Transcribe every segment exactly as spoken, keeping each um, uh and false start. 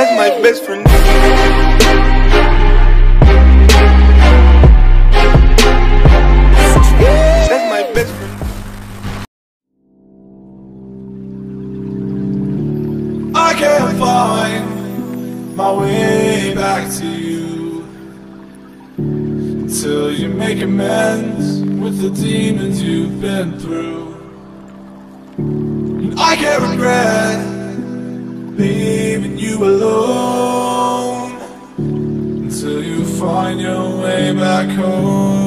That's my best friend. That's my best friend. I can't find my way back to you until you make amends with the demons you've been through. And I can't regret leaving you alone until you find your way back home.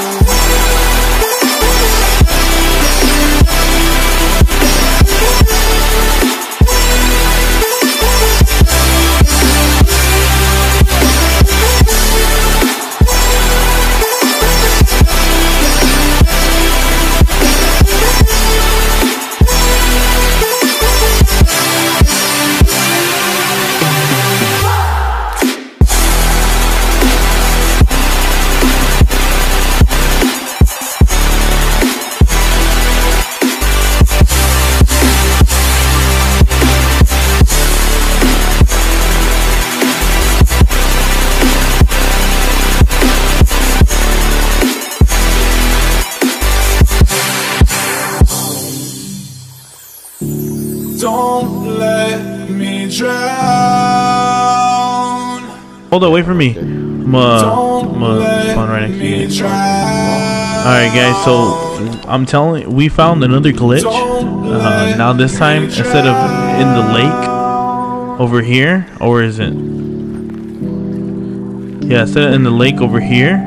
Don't let me drown. Hold on, wait for me. I'm, uh, I'm, uh, right next to you. Alright guys, so I'm telling we found another glitch. Uh, now this time, instead of in the lake over here, or is it? Yeah, instead of in the lake over here,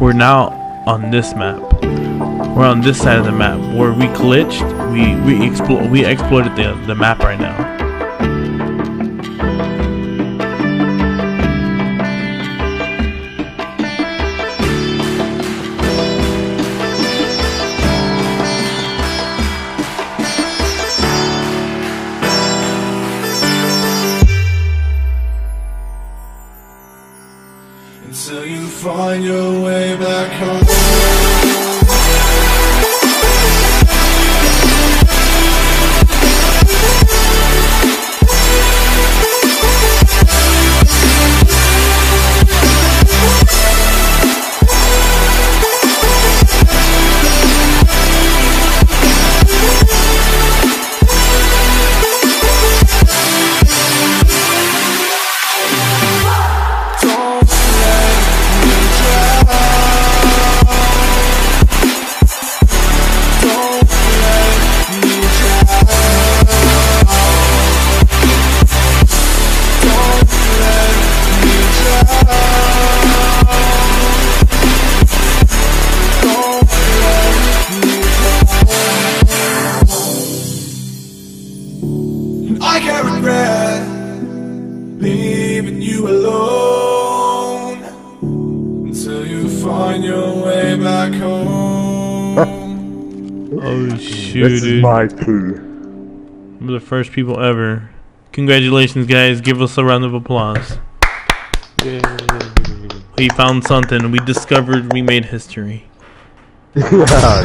we're now on this map. We're on this side of the map where we glitched. We we explo we exploited the the map right now. Until you find your way back home. I can't regret leaving you alone until you find your way back home. Oh shoot! This is my poo. We're the first people ever. Congratulations, guys! Give us a round of applause. Yay. We found something. We discovered. We made history. Yeah.